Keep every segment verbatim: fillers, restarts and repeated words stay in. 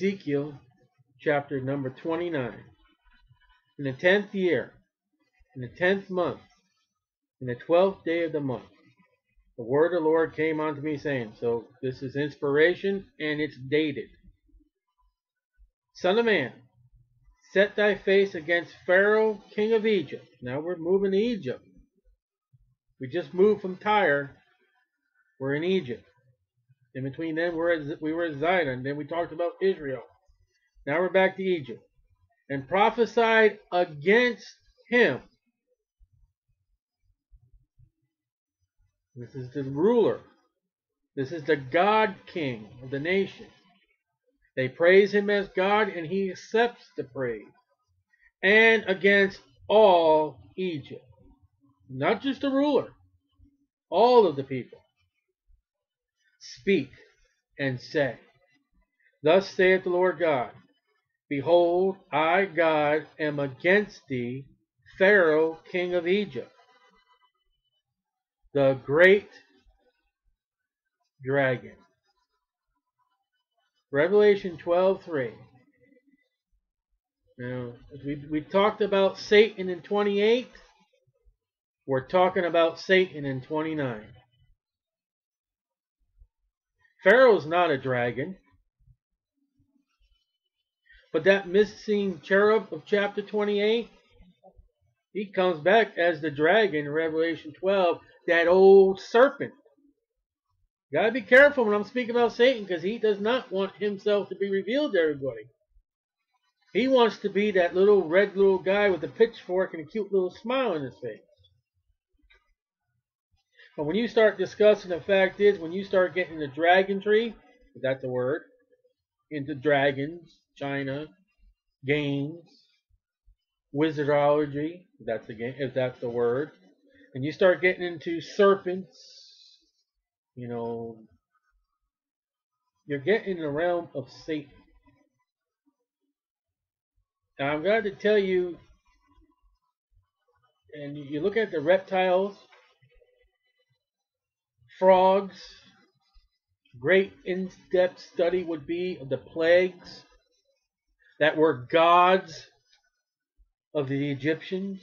Ezekiel chapter number twenty-nine. In the tenth year, in the tenth month, in the twelfth day of the month, the word of the Lord came unto me, saying, so this is inspiration, and it's dated. Son of man, set thy face against Pharaoh, king of Egypt. Now we're moving to Egypt. We just moved from Tyre. We're in Egypt. In between then, we're at, we were at Zidon. Then we talked about Israel. Now we're back to Egypt. And prophesied against him. This is the ruler. This is the God king of the nation. They praise him as God, and he accepts the praise. And against all Egypt. Not just the ruler. All of the people. Speak and say, thus saith the Lord God, behold, I, God, am against thee, Pharaoh, king of Egypt, the great dragon. Revelation twelve three. Now, we, we talked about Satan in twenty-eight. We're talking about Satan in twenty-nine. Pharaoh's not a dragon. But that missing cherub of chapter twenty-eight, he comes back as the dragon in Revelation twelve, that old serpent. You gotta be careful when I'm speaking about Satan, because he does not want himself to be revealed to everybody. He wants to be that little red little guy with a pitchfork and a cute little smile on his face. But when you start discussing, the fact is, when you start getting the dragon tree, if that's a word, into dragons, China, games, wizardology, if that's the game, if that's the word, and you start getting into serpents, you know, you're getting in the realm of Satan. Now I'm glad to tell you, and you look at the reptiles, frogs, great in-depth study would be of the plagues that were gods of the Egyptians,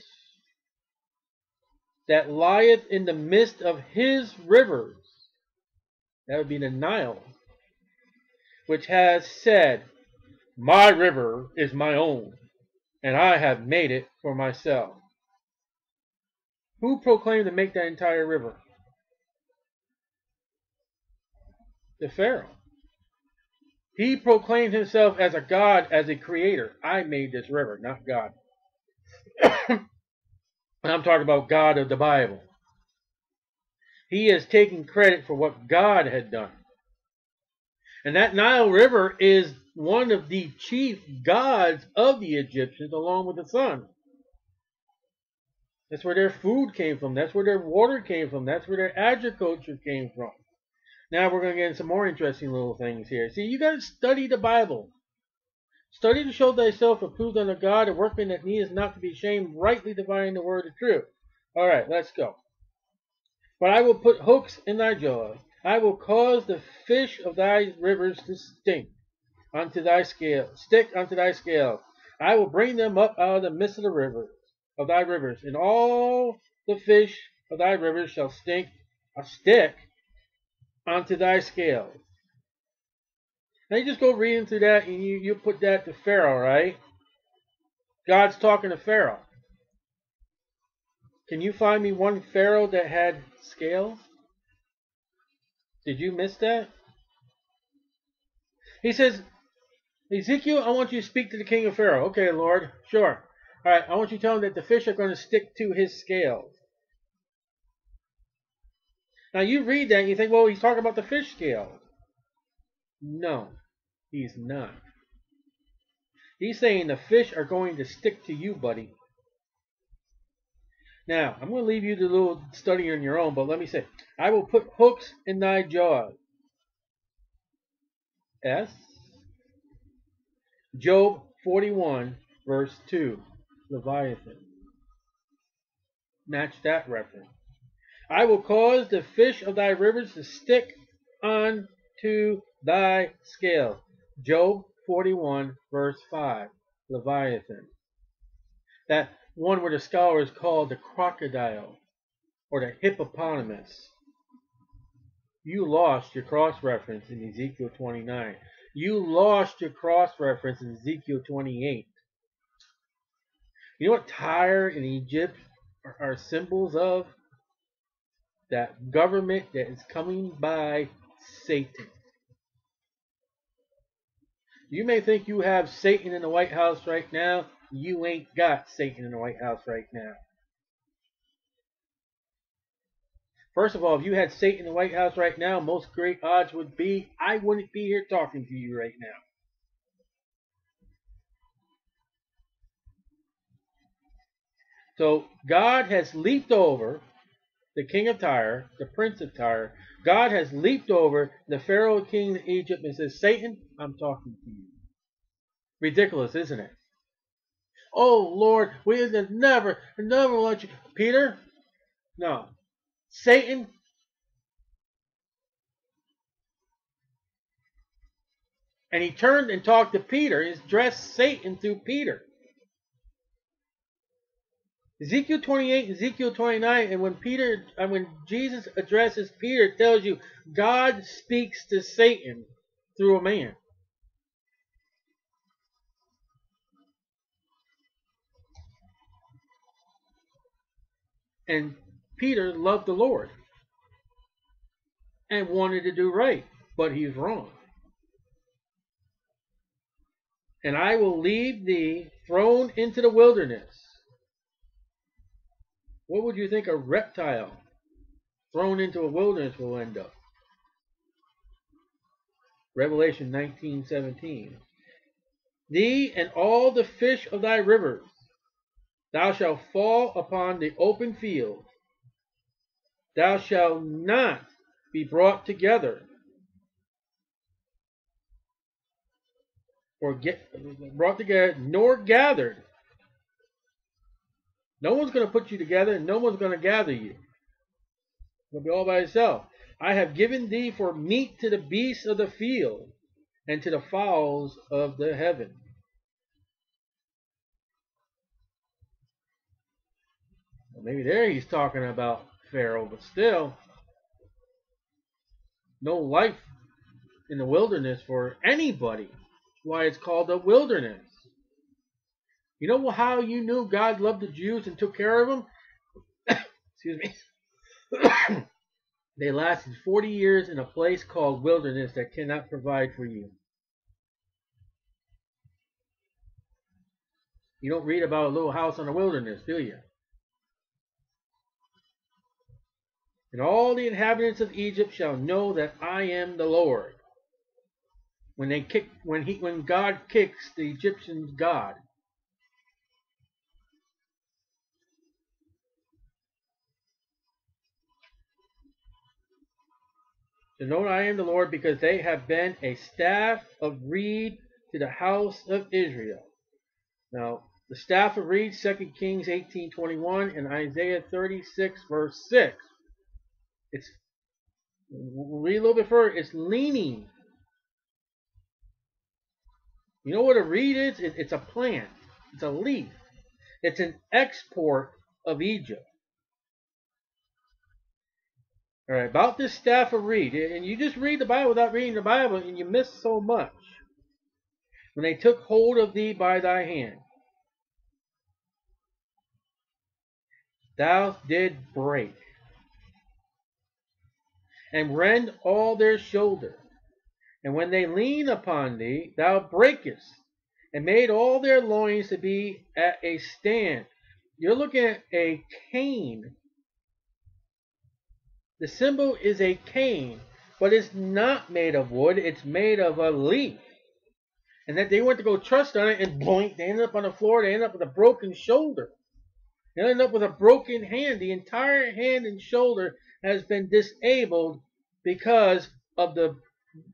that lieth in the midst of his rivers, that would be the Nile, which has said, my river is my own, and I have made it for myself. Who proclaimed to make that entire river? The Pharaoh. He proclaimed himself as a god, as a creator. I made this river, not God. And I'm talking about God of the Bible. He is taking credit for what God had done. And that Nile River is one of the chief gods of the Egyptians, along with the sun. That's where their food came from. That's where their water came from. That's where their agriculture came from. Now we're going to get into some more interesting little things here. See, you got to study the Bible. Study to show thyself approved unto God, a workman that needeth not to be ashamed, rightly dividing the word of truth. All right, let's go. But I will put hooks in thy jaws. I will cause the fish of thy rivers to stink unto thy scale, stick unto thy scales. I will bring them up out of the midst of the rivers of thy rivers, and all the fish of thy rivers shall stink a stick unto thy scales. Now you just go reading through that, and you, you put that to Pharaoh, right? God's talking to Pharaoh. Can you find me one Pharaoh that had scales? Did you miss that? He says, Ezekiel, I want you to speak to the king of Pharaoh. Okay, Lord, sure. All right, I want you to tell him that the fish are going to stick to his scales. Now you read that and you think, well, he's talking about the fish scales. No, he's not. He's saying the fish are going to stick to you, buddy. Now, I'm going to leave you to a little study on your own, but let me say, I will put hooks in thy jaws. S. Job forty-one, verse two, Leviathan. Match that reference. I will cause the fish of thy rivers to stick unto thy scales. Job forty-one, verse five, Leviathan. That one where the scholar is called the crocodile or the hippopotamus. You lost your cross-reference in Ezekiel twenty-nine. You lost your cross-reference in Ezekiel twenty-eight. You know what Tyre and Egypt are, are symbols of? That government that is coming by Satan. You may think you have Satan in the White House right now. You ain't got Satan in the White House right now. First of all, if you had Satan in the White House right now, most great odds would be I wouldn't be here talking to you right now. So God has leaped over the king of Tyre, the prince of Tyre. God has leaped over the Pharaoh king of Egypt and says, Satan, I'm talking to you. Ridiculous, isn't it? Oh, Lord, we have never, never let you. Peter? No. Satan? And he turned and talked to Peter. He addressed Satan through Peter. Ezekiel twenty-eight, Ezekiel twenty-nine, and when Peter, and when Jesus addresses Peter, it tells you God speaks to Satan through a man. And Peter loved the Lord and wanted to do right, but he's wrong. And I will leave thee thrown into the wilderness. What would you think a reptile thrown into a wilderness will end up? Revelation nineteen seventeen. Thee and all the fish of thy rivers, thou shalt fall upon the open field. Thou shalt not be brought together, or get brought together, nor gathered. No one's going to put you together, and no one's going to gather you. You'll be all by yourself. I have given thee for meat to the beasts of the field, and to the fowls of the heaven. Well, maybe there he's talking about Pharaoh, but still, no life in the wilderness for anybody. That's why it's called the wilderness. You know how you knew God loved the Jews and took care of them? Excuse me. They lasted forty years in a place called wilderness that cannot provide for you. You don't read about a little house on the wilderness, do you? And all the inhabitants of Egypt shall know that I am the Lord. When they kick, when he, when God kicks the Egyptians' God. To know I am the Lord, because they have been a staff of reed to the house of Israel. Now, the staff of reed, Second Kings eighteen twenty-one and Isaiah thirty-six, verse six. It's, we'll read a little bit further, it's leaning. You know what a reed is? It, it's a plant. It's a leaf. It's an export of Egypt. All right, about this staff of reed, and you just read the Bible without reading the Bible, and you miss so much. When they took hold of thee by thy hand, thou did break, and rend all their shoulder. And when they lean upon thee, thou breakest, and made all their loins to be at a stand. You're looking at a cane. The symbol is a cane, but it's not made of wood. It's made of a leaf. And that they went to go trust on it, and boink, they ended up on the floor. They ended up with a broken shoulder. They ended up with a broken hand. The entire hand and shoulder has been disabled because of the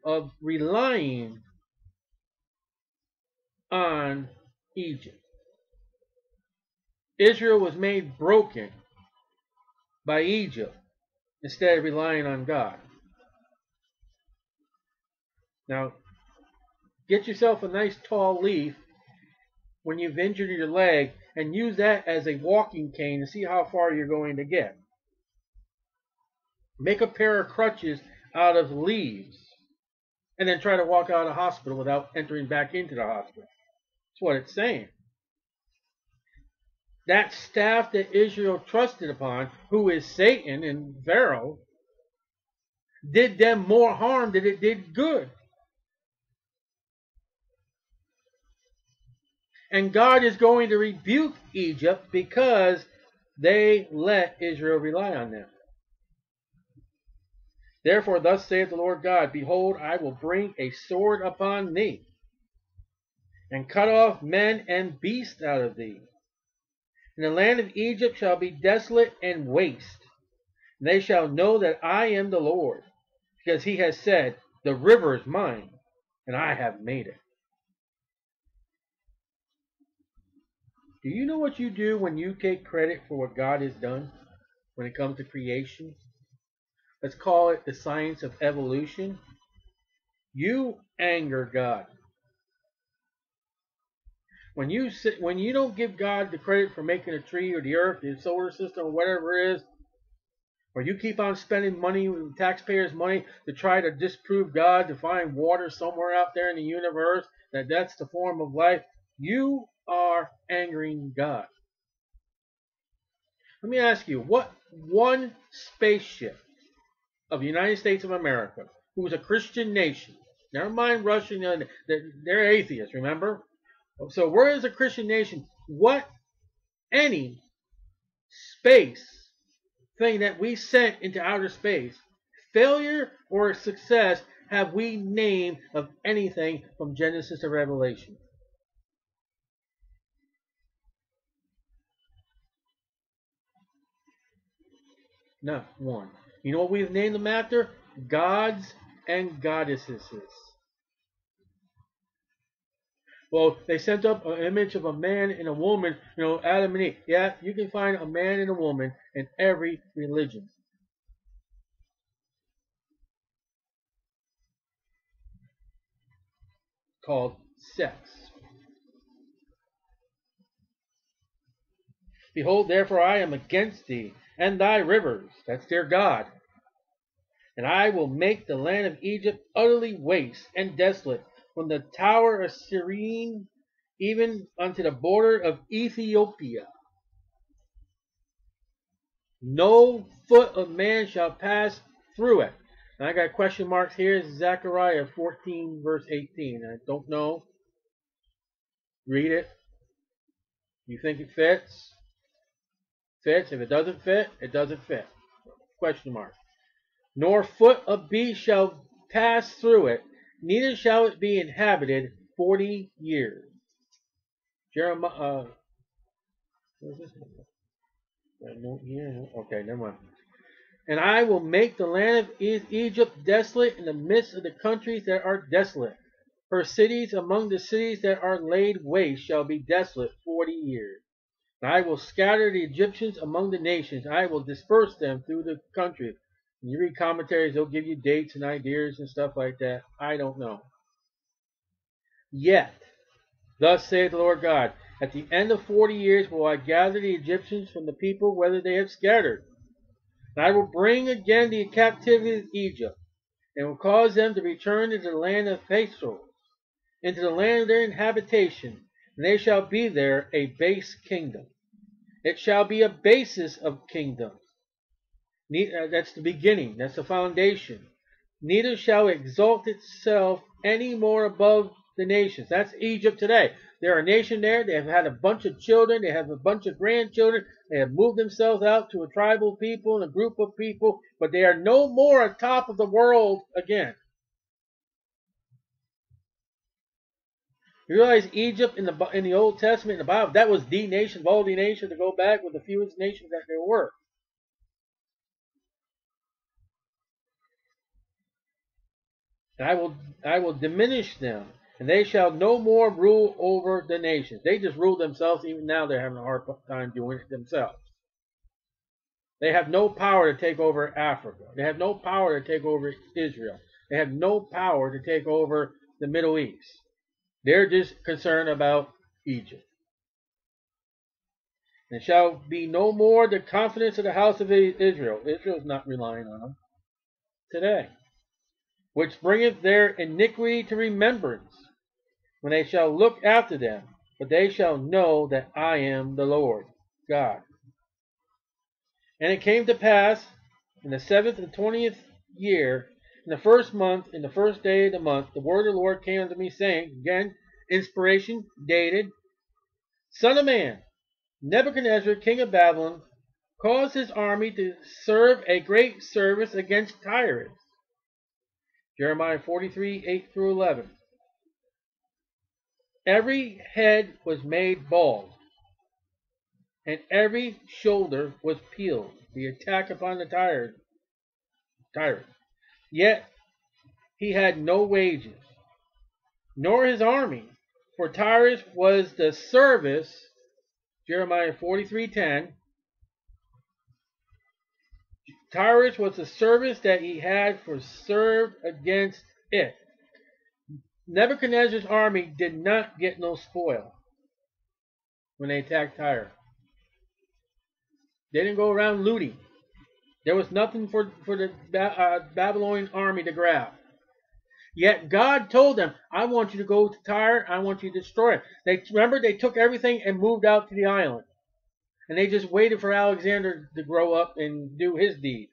of relying on Egypt. Israel was made broken by Egypt, instead of relying on God. Now, Get yourself a nice tall leaf when you've injured your leg and use that as a walking cane to see how far you're going to get. Make a pair of crutches out of leaves and then try to walk out of the hospital without entering back into the hospital. That's what it's saying. That staff that Israel trusted upon, who is Satan and Pharaoh, did them more harm than it did good. And God is going to rebuke Egypt because they let Israel rely on them. Therefore, thus saith the Lord God, behold, I will bring a sword upon thee, and cut off men and beasts out of thee. And the land of Egypt shall be desolate and waste. And they shall know that I am the Lord, because he has said, the river is mine, and I have made it. Do you know what you do when you take credit for what God has done when it comes to creation? Let's call it the science of evolution. You anger God. When you sit, when you don't give God the credit for making a tree or the earth, the solar system, or whatever it is, or you keep on spending money, taxpayers' money, to try to disprove God, to find water somewhere out there in the universe, that that's the form of life, you are angering God. Let me ask you, what one spaceship of the United States of America, who is a Christian nation, never mind Russia, they're atheists, remember? So where is a Christian nation? What any space thing that we sent into outer space, failure or success, have we named of anything from Genesis to Revelation? Not one. You know what we've named them after? Gods and goddesses. Well, they sent up an image of a man and a woman, you know, Adam and Eve. Yeah, you can find a man and a woman in every religion. Called sex. Behold, therefore, I am against thee, and thy rivers, that's their God. And I will make the land of Egypt utterly waste and desolate, from the tower of Cyrene even unto the border of Ethiopia. No foot of man shall pass through it. And I got question marks here. It's Zechariah fourteen, verse eighteen. I don't know. Read it. You think it fits? Fits. If it doesn't fit, it doesn't fit. Question mark. Nor foot of beast shall pass through it, neither shall it be inhabited forty years. Jeremiah. Uh, what is this? No, yeah, okay, never mind. And I will make the land of Egypt desolate in the midst of the countries that are desolate. Her cities among the cities that are laid waste shall be desolate forty years. I will scatter the Egyptians among the nations. I will disperse them through the country. When you read commentaries, they'll give you dates and ideas and stuff like that. I don't know. Yet, thus saith the Lord God, at the end of forty years will I gather the Egyptians from the people whether they have scattered. And I will bring again the captivity of Egypt, and will cause them to return into the land of Israel, into the land of their inhabitation. And they shall be there a base kingdom. It shall be a basis of kingdoms. That's the beginning. That's the foundation. Neither shall exalt itself any more above the nations. That's Egypt today. They're a nation there. They have had a bunch of children. They have a bunch of grandchildren. They have moved themselves out to a tribal people and a group of people. But they are no more atop of the world again. You realize Egypt in the in the Old Testament, in the Bible, that was the nation of all the nations to go back with the fewest nations that there were. And I will I will diminish them, and they shall no more rule over the nations. They just rule themselves. Even now, they're having a hard time doing it themselves. They have no power to take over Africa. They have no power to take over Israel. They have no power to take over the Middle East. They're just concerned about Egypt. And shall be no more the confidence of the house of Israel. Israel is not relying on them today. Which bringeth their iniquity to remembrance, when they shall look after them. But they shall know that I am the Lord God. And it came to pass in the seventh and twentieth year, in the first month, in the first day of the month, the word of the Lord came unto me, saying, again, inspiration, dated, Son of man, Nebuchadnezzar, king of Babylon, caused his army to serve a great service against Tyrus. Jeremiah forty-three, eight through eleven. Every head was made bald, and every shoulder was peeled, the attack upon the tyrant. tyrant. Yet he had no wages, nor his army, for Tyrus was the service, Jeremiah forty-three ten. Tyrus was the service that he had for served against it. Nebuchadnezzar's army did not get no spoil when they attacked Tyre. They didn't go around looting. There was nothing for, for the ba uh, Babylonian army to grab. Yet God told them, I want you to go to Tyre. I want you to destroy it. They, remember, they took everything and moved out to the island. And they just waited for Alexander to grow up and do his deed.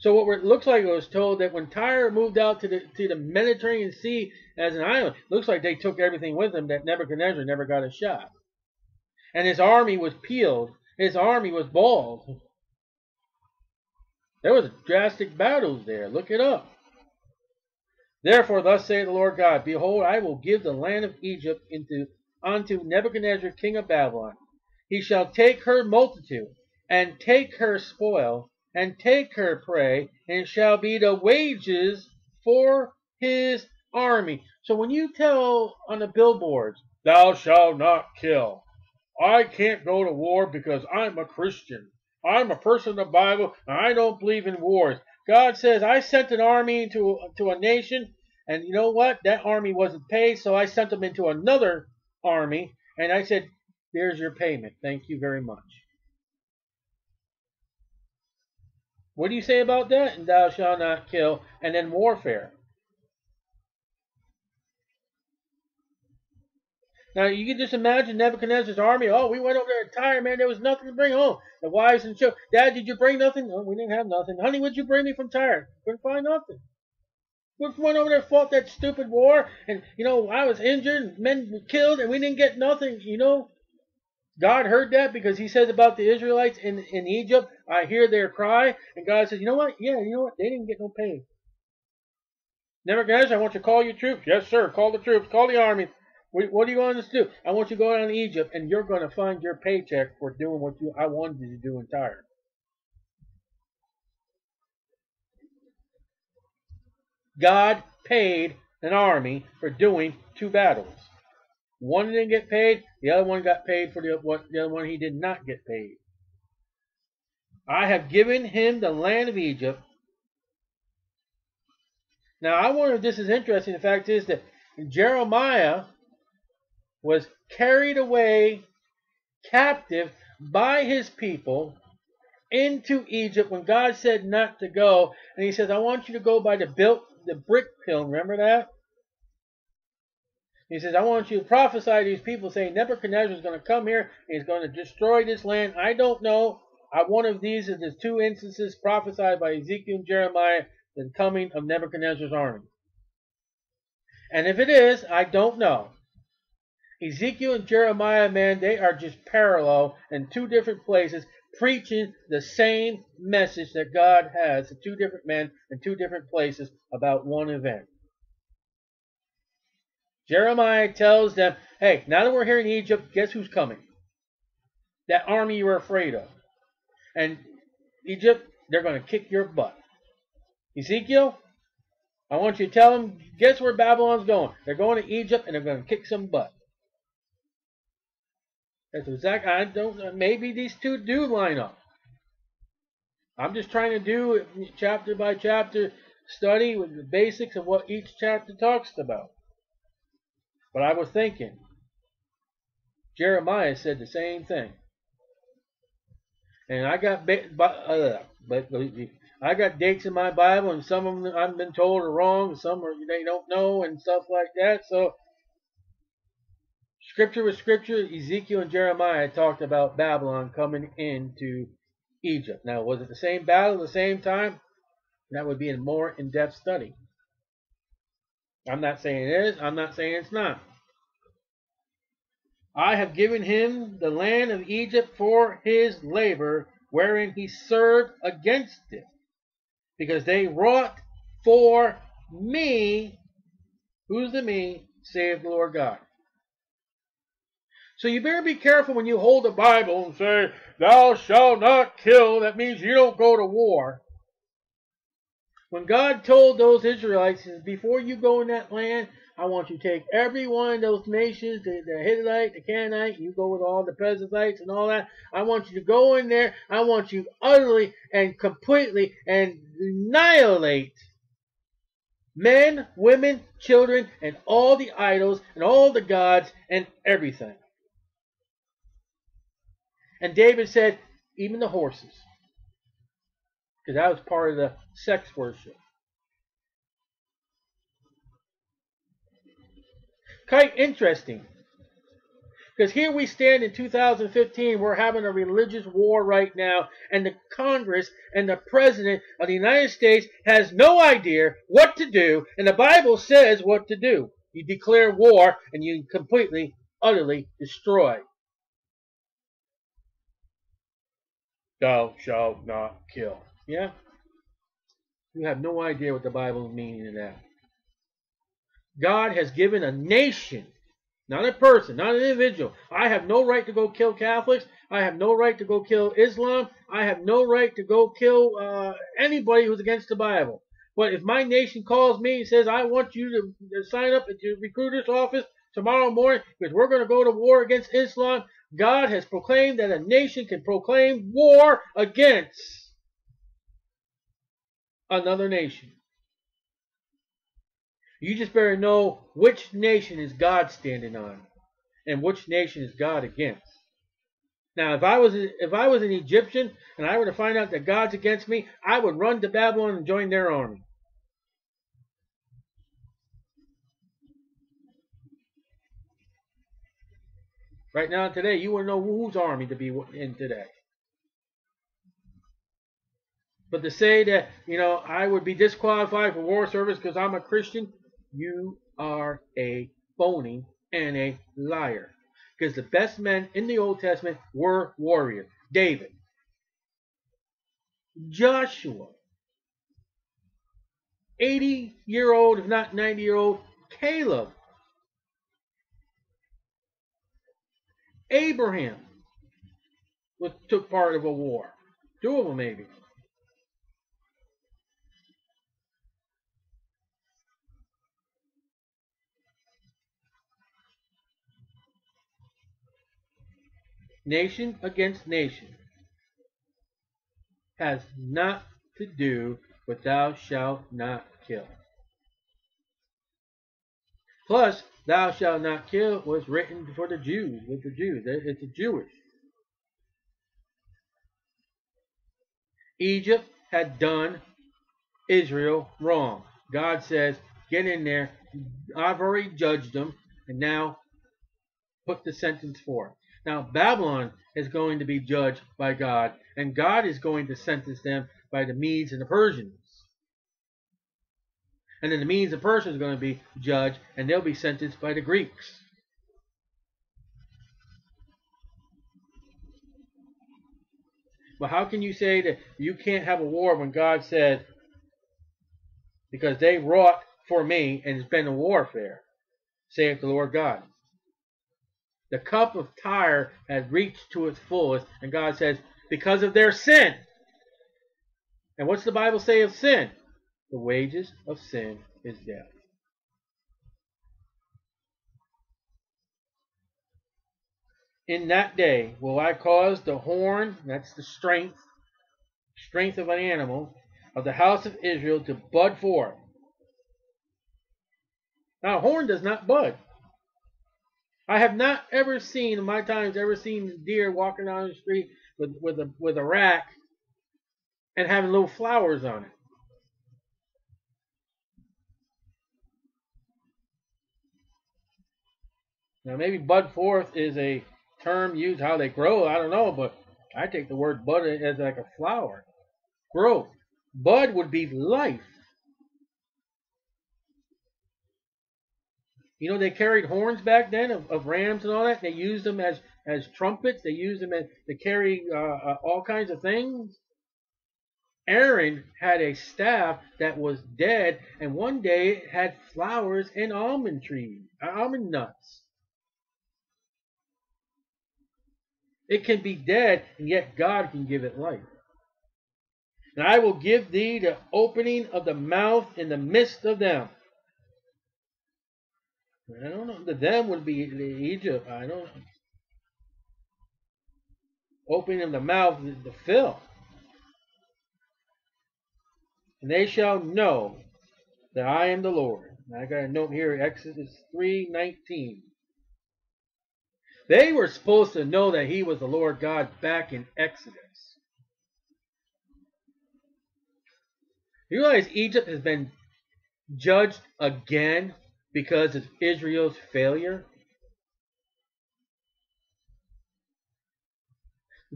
So what it looks like, I was told that when Tyre moved out to the, to the Mediterranean Sea as an island, looks like they took everything with them that Nebuchadnezzar never got a shot. And his army was peeled. His army was bald. There was drastic battles there. Look it up. Therefore, thus saith the Lord God, behold, I will give the land of Egypt into unto Nebuchadnezzar, king of Babylon. He shall take her multitude, and take her spoil, and take her prey, and it shall be the wages for his army. So when you tell on the billboards, thou shalt not kill, I can't go to war because I'm a Christian. I'm a person of the Bible, and I don't believe in wars. God says, I sent an army into to a nation, and you know what? That army wasn't paid, so I sent them into another army, and I said, there's your payment. Thank you very much. What do you say about that? And thou shalt not kill, and then warfare. Now, you can just imagine Nebuchadnezzar's army. Oh, we went over there to Tyre, man. There was nothing to bring home. The wives and children. Dad, did you bring nothing? No, we didn't have nothing. Honey, what'd you bring me from Tyre? Couldn't find nothing. We went over there, fought that stupid war, and, you know, I was injured, and men were killed, and we didn't get nothing, you know. God heard that because he says about the Israelites in, in Egypt, I hear their cry, and God says, you know what? Yeah, you know what? They didn't get no pay. Nebuchadnezzar, I want you to call your troops. Yes, sir. Call the troops. Call the army. What do you want us to do? I want you to go down to Egypt, and you're going to find your paycheck for doing what you I wanted you to do in Tyre. God paid an army for doing two battles. One didn't get paid. The other one got paid for the, what, the other one he did not get paid. I have given him the land of Egypt. Now, I wonder if this is interesting. The fact is that Jeremiah was carried away captive by his people into Egypt when God said not to go. And he says, I want you to go by the, built, the brick kiln. Remember that? He says, I want you to prophesy to these people saying Nebuchadnezzar is going to come here and he's going to destroy this land. I don't know. I one of these is the two instances prophesied by Ezekiel and Jeremiah, the coming of Nebuchadnezzar's army. And if it is, I don't know. Ezekiel and Jeremiah, man, they are just parallel in two different places, preaching the same message that God has to two different men in two different places about one event. Jeremiah tells them, hey, now that we're here in Egypt, guess who's coming? That army you were afraid of. And Egypt, they're going to kick your butt. Ezekiel, I want you to tell them, guess where Babylon's going? They're going to Egypt and they're going to kick some butt. That's exactly, I don't know, maybe these two do line up. I'm just trying to do chapter by chapter study with the basics of what each chapter talks about. But I was thinking, Jeremiah said the same thing. And I got bit, uh, but I got dates in my Bible, and some of them I've been told are wrong, and some are, they don't know, and stuff like that. So scripture with scripture, Ezekiel and Jeremiah talked about Babylon coming into Egypt. Now, was it the same battle at the same time? That would be a more in-depth study. I'm not saying it is. I'm not saying it's not. I have given him the land of Egypt for his labor, wherein he served against it, because they wrought for me. Who's the me? Saith the Lord God. So you better be careful when you hold the Bible and say, thou shalt not kill. That means you don't go to war. When God told those Israelites, he says, before you go in that land, I want you to take every one of those nations, the, the Hittite, the Canaanite, you go with all the Perizzites and all that. I want you to go in there. I want you utterly and completely and annihilate men, women, children, and all the idols and all the gods and everything. And David said, even the horses. Because that was part of the sex worship. Quite interesting. Because here we stand in two thousand fifteen. We're having a religious war right now. And the Congress and the President of the United States has no idea what to do. And the Bible says what to do. You declare war and you completely, utterly destroy. Thou shalt not kill. Yeah? You have no idea what the Bible means in that. God has given a nation, not a person, not an individual. I have no right to go kill Catholics. I have no right to go kill Islam. I have no right to go kill uh, anybody who's against the Bible. But if my nation calls me and says, I want you to sign up at your recruiter's office tomorrow morning because we're going to go to war against Islam, God has proclaimed that a nation can proclaim war against another nation. You just better know which nation is God standing on and which nation is God against. Now, if I was if I was an Egyptian and I were to find out that God's against me, I would run to Babylon and join their army. Right now, today, you wouldn't know whose army to be in today. But to say that, you know, I would be disqualified for war service because I'm a Christian, you are a phony and a liar. Because the best men in the Old Testament were warriors. David, Joshua, eighty-year-old, if not ninety-year-old, Caleb, Abraham took part of a war. Two of them, maybe. Nation against nation has not to do with thou shalt not kill. Plus, thou shalt not kill was written for the Jews, with the Jews. It's a Jewish. Egypt had done Israel wrong. God says, get in there. I've already judged them, and now put the sentence for it. Now, Babylon is going to be judged by God, and God is going to sentence them by the Medes and the Persians. And then the Medes and Persians are going to be judged, and they'll be sentenced by the Greeks. But how can you say that you can't have a war when God said, because they wrought for me, and it's been a warfare, saith the Lord God. The cup of Tyre has reached to its fullest, and God says, because of their sin. And what's the Bible say of sin? The wages of sin is death. In that day will I cause the horn, that's the strength, strength of an animal. of the house of Israel to bud forth. Now, a horn does not bud. I have not ever seen, in my times, ever seen deer walking down the street with, with, a, with a rack and having little flowers on it. Now, maybe bud forth is a term used how they grow. I don't know, but I take the word bud as like a flower. Growth. Bud would be life. You know, they carried horns back then of, of rams and all that. They used them as, as trumpets. They used them as, to carry uh, uh, all kinds of things. Aaron had a staff that was dead, and one day it had flowers and almond trees, almond nuts. It can be dead, and yet God can give it life. And I will give thee the opening of the mouth in the midst of them. I don't know. The them would be Egypt. I don't know. Opening of the mouth is the fill. And they shall know that I am the Lord. And I got a note here, Exodus three nineteen. They were supposed to know that he was the Lord God back in Exodus. You realize Egypt has been judged again because of Israel's failure?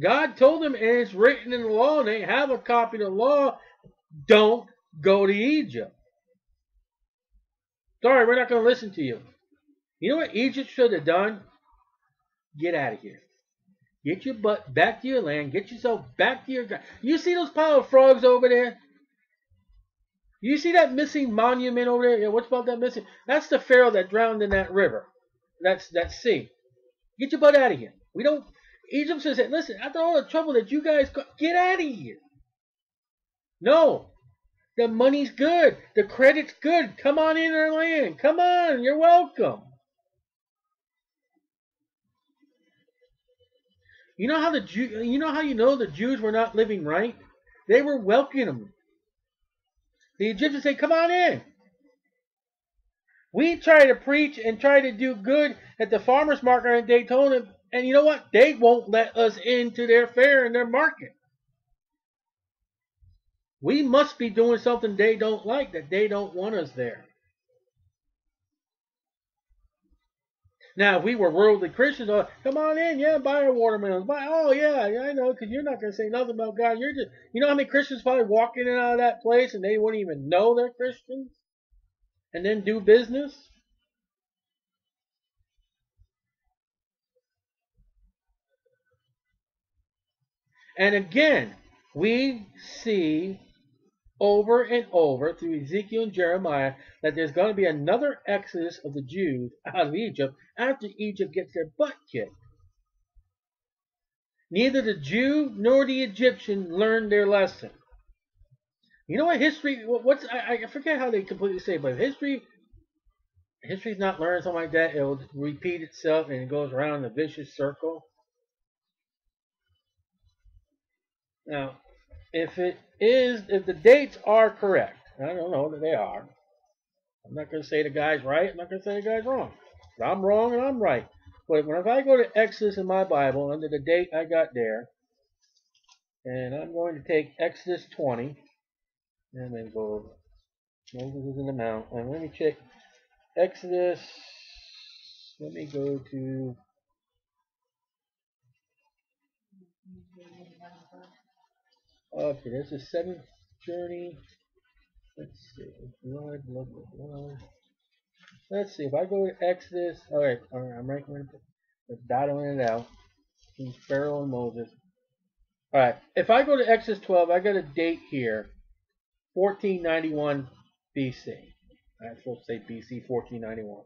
God told them, and it's written in the law, and they have a copy of the law, don't go to Egypt. Sorry, we're not going to listen to you. You know what Egypt should have done? Get out of here. Get your butt back to your land. Get yourself back to your ground. You see those pile of frogs over there? You see that missing monument over there? Yeah, what's about that missing? That's the pharaoh that drowned in that river. That's that sea. Get your butt out of here. We don't. Egypt says, listen, after all the trouble that you guys got, get out of here. No. The money's good. The credit's good. Come on in our land. Come on. You're welcome. You know how the Jew, you know how you know the Jews were not living right? They were welcoming. The Egyptians say, "Come on in." We try to preach and try to do good at the farmers market in Daytona, and you know what? They won't let us into their fair and their market. We must be doing something they don't like, that they don't want us there. Now, if we were worldly Christians, oh, come on in, yeah, buy our watermelons. Buy, oh, yeah, yeah, I know, because you're not going to say nothing about God. You're just, you know how many Christians probably walk in and out of that place and they wouldn't even know they're Christians and then do business? And again, we see over and over through Ezekiel and Jeremiah that there's going to be another exodus of the Jews out of Egypt after Egypt gets their butt kicked. Neither the Jew nor the Egyptian learned their lesson. You know what history, what's, I, I forget how they completely say it, but history, history's not learned, something like that. It'll repeat itself and it goes around in a vicious circle. Now, if it is, if the dates are correct, I don't know that they are. I'm not going to say the guy's right. I'm not going to say the guy's wrong. I'm wrong and I'm right. But when if I go to Exodus in my Bible under the date I got there, and I'm going to take Exodus twenty, and then go Moses is in the mount, and let me check Exodus. Let me go to. Okay, there's the seventh journey. Let's see. Blood, blood, blood. Let's see. If I go to Exodus, all right, all right, I'm right going to dotting it out. King Pharaoh and Moses. All right. If I go to Exodus twelve, I got a date here, fourteen ninety-one B C. I'm supposed to say B C fourteen ninety-one.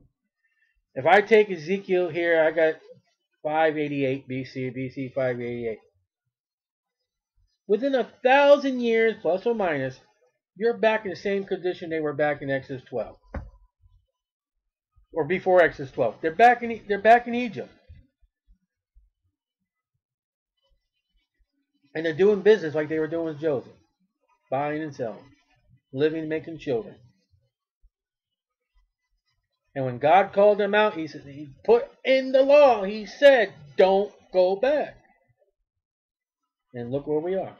If I take Ezekiel here, I got five eighty-eight B C. B C five eighty-eight. Within a thousand years, plus or minus, you're back in the same condition they were back in Exodus twelve, or before Exodus twelve. They're back in they're back in Egypt, and they're doing business like they were doing with Joseph, buying and selling, living and making children. And when God called them out, he said, he put in the law, he said, don't go back. And look where we are.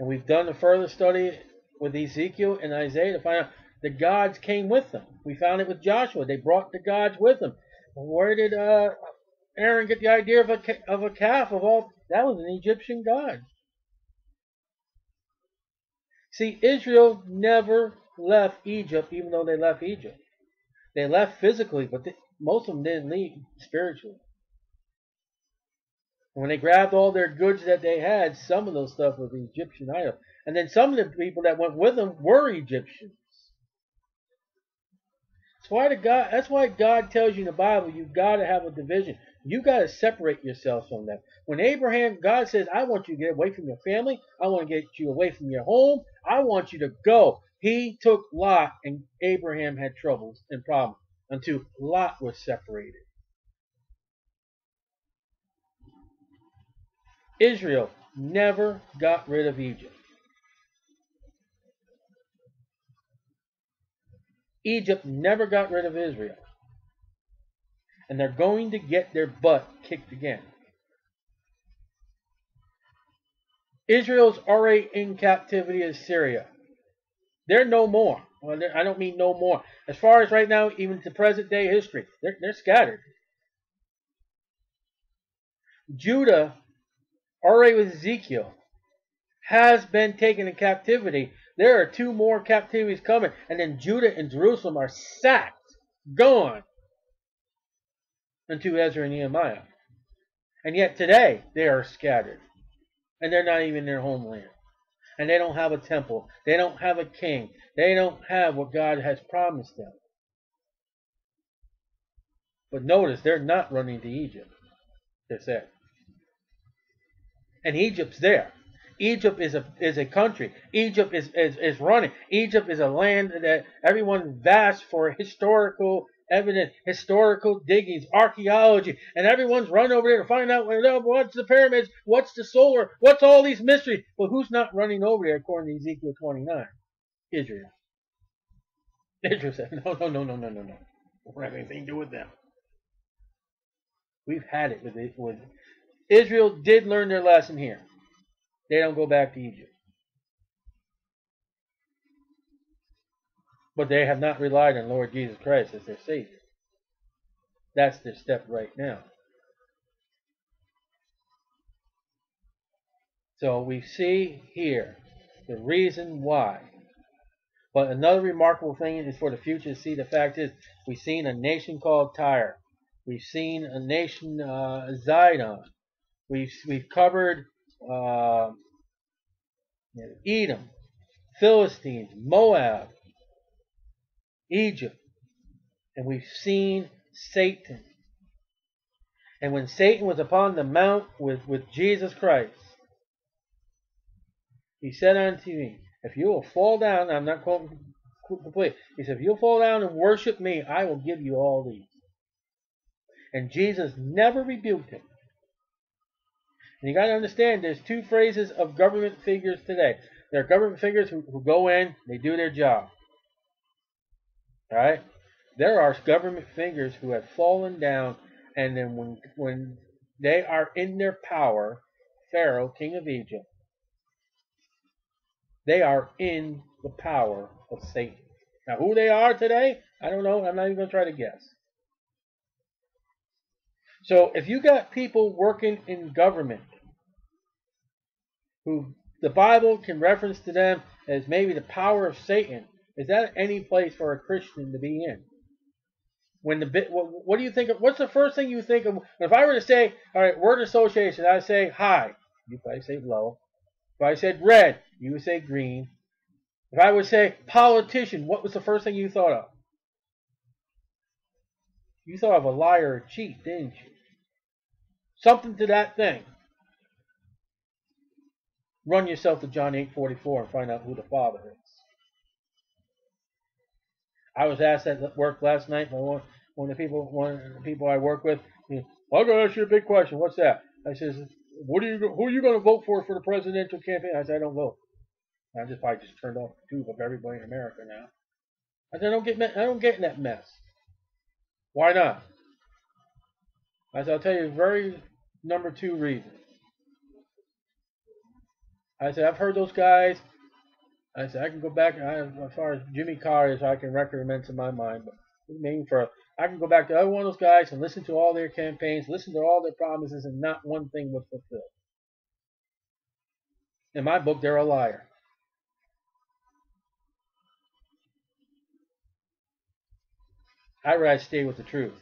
And we've done a further study with Ezekiel and Isaiah to find out the gods came with them. We found it with Joshua. They brought the gods with them. Where did uh, Aaron get the idea of a, of a calf? Of all that was an Egyptian god. See, Israel never left Egypt, even though they left Egypt. They left physically, but they, most of them didn't leave spiritually. When they grabbed all their goods that they had, some of those stuff was Egyptian items. And then some of the people that went with them were Egyptians. That's why, the God, that's why God tells you in the Bible, you've got to have a division. You've got to separate yourself from them. When Abraham, God says, I want you to get away from your family. I want to get you away from your home. I want you to go. He took Lot, and Abraham had troubles and problems until Lot was separated. Israel never got rid of Egypt. Egypt never got rid of Israel. And they're going to get their butt kicked again. Israel's already in captivity as Syria. They're no more. Well, I don't mean no more. As far as right now, even to present day history, they're, they're scattered. Judah, already with Ezekiel, has been taken in captivity. There are two more captivities coming, and then Judah and Jerusalem are sacked, gone, unto Ezra and Nehemiah. And yet today, they are scattered, and they're not even in their homeland. And they don't have a temple. They don't have a king. They don't have what God has promised them. But notice, they're not running to Egypt. They're sad. And Egypt's there. Egypt is a is a country. Egypt is, is, is running. Egypt is a land that everyone vasts for historical evidence, historical diggings, archaeology, and everyone's running over there to find out what's the pyramids, what's the solar, what's all these mysteries. Well, who's not running over there according to Ezekiel twenty-nine? Israel. Israel said, no, no, no, no, no, no, no. We don't have anything to do with them. We've had it with it. With it. Israel did learn their lesson here. They don't go back to Egypt. But they have not relied on Lord Jesus Christ as their Savior. That's their step right now. So we see here the reason why. But another remarkable thing is for the future to see the fact is we've seen a nation called Tyre. We've seen a nation, uh, Zidon. We've, we've covered uh, Edom, Philistines, Moab, Egypt. And we've seen Satan. And when Satan was upon the mount with, with Jesus Christ, he said unto me, if you will fall down, I'm not quoting completely. He said, if you'll fall down and worship me, I will give you all these. And Jesus never rebuked him. And you got to understand, there's two phrases of government figures today. There are government figures who, who go in, they do their job. All right? There are government figures who have fallen down, and then when, when they are in their power, Pharaoh, king of Egypt, they are in the power of Satan. Now, who they are today, I don't know. I'm not even going to try to guess. So if you got people working in government who the Bible can reference to them as maybe the power of Satan, is that any place for a Christian to be in? When the what, what do you think of? What's the first thing you think of? If I were to say, all right, word association, I say high, you probably say low. If I said red, you would say green. If I would say politician, what was the first thing you thought of? You thought of a liar or cheat, didn't you? Something to that thing. Run yourself to John eight forty-four and find out who the Father is. I was asked at work last night by one, one of the people, one of the people I work with. He said, "I'll go ask you a big question. What's that?" I says, what are you, who are you going to vote for for the presidential campaign? I said, I don't vote. I just probably just turned off the tube of everybody in America now. I said, I don't get, I don't get in that mess. Why not? I said, I'll tell you a very number two reason. I said, I've heard those guys. I said, I can go back, I, as far as Jimmy Carter is, I can recommend to my mind, but mean for, I can go back to every one of those guys and listen to all their campaigns, listen to all their promises, and not one thing was fulfilled. In my book, they're a liar. I'd rather stay with the truth.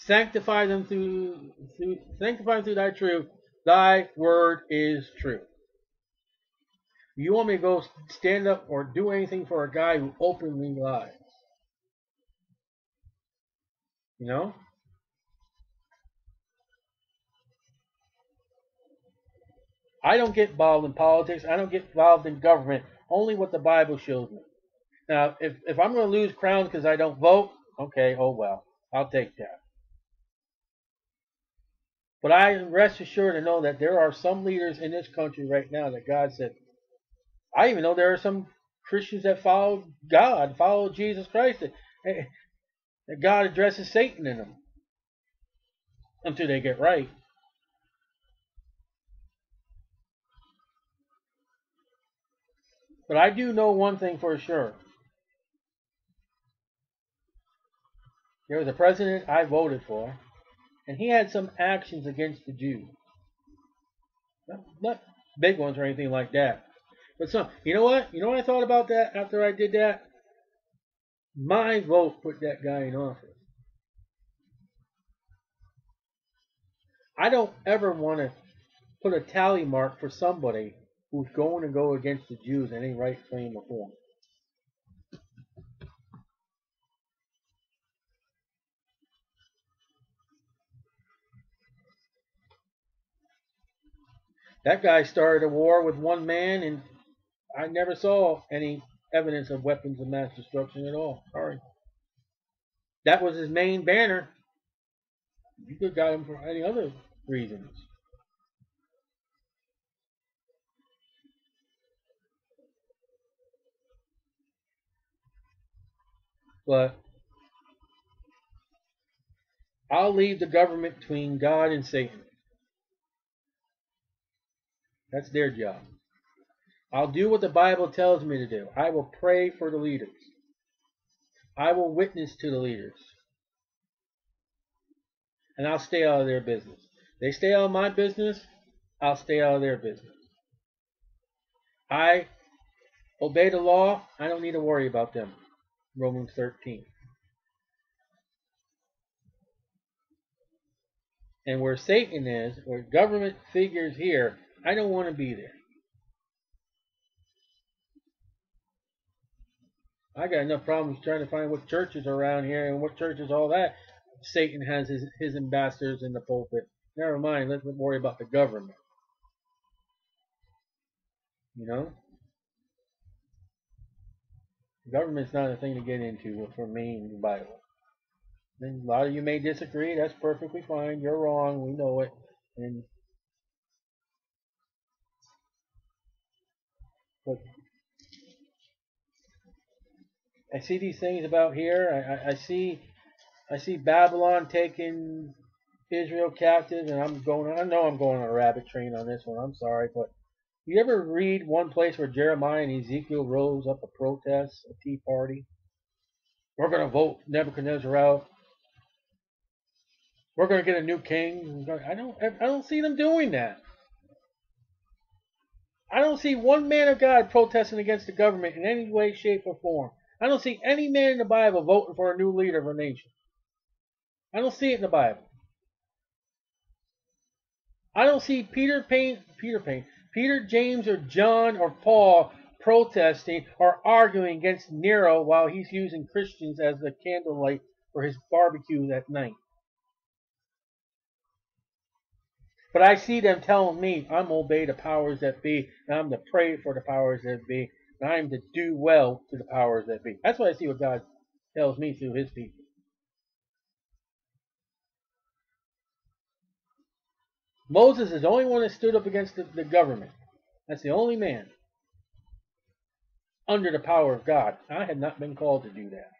Sanctify them through, through sanctify them through thy truth. Thy word is truth. You want me to go stand up or do anything for a guy who openly lies? You know? I don't get involved in politics. I don't get involved in government. Only what the Bible shows me. Now, if, if I'm going to lose crowns because I don't vote, okay, oh well. I'll take that. But I rest assured to know that there are some leaders in this country right now that God said, I even know there are some Christians that follow God, follow Jesus Christ, that, that God addresses Satan in them until they get right. But I do know one thing for sure. There was a president I voted for, and he had some actions against the Jews. Not, not big ones or anything like that. But some, you know what? You know what I thought about that after I did that? My vote put that guy in office. I don't ever want to put a tally mark for somebody who's going to go against the Jews in any right frame or form. That guy started a war with one man, and I never saw any evidence of weapons of mass destruction at all. Sorry. That was his main banner. You could have got him for any other reasons. But I'll leave the government between God and Satan. That's their job. I'll do what the Bible tells me to do. I will pray for the leaders. I will witness to the leaders. And I'll stay out of their business. They stay out of my business, I'll stay out of their business. I obey the law. I don't need to worry about them. Romans thirteen. And where Satan is, where government figures here, I don't want to be there. I got enough problems trying to find what churches are around here and what churches all that. Satan has his, his ambassadors in the pulpit. Never mind, let's not worry about the government. You know? Government's not a thing to get into for me in the Bible. And a lot of you may disagree. That's perfectly fine. You're wrong. We know it. And But I see these things about here. I, I, I see, I see Babylon taking Israel captive, and I'm going. I know I'm going on a rabbit train on this one. I'm sorry, but you ever read one place where Jeremiah and Ezekiel rose up a protest, a tea party? We're going to vote Nebuchadnezzar out. We're going to get a new king. I don't. I don't see them doing that. I don't see one man of God protesting against the government in any way, shape, or form. I don't see any man in the Bible voting for a new leader of a nation. I don't see it in the Bible. I don't see Peter Payne, Peter Payne, Peter, James, or John, or Paul protesting or arguing against Nero while he's using Christians as the candlelight for his barbecue at night. But I see them telling me I'm obey the powers that be, and I'm to pray for the powers that be, and I'm to do well to the powers that be. That's what I see what God tells me through his people. Moses is the only one that stood up against the, the government. That's the only man under the power of God. I had not been called to do that.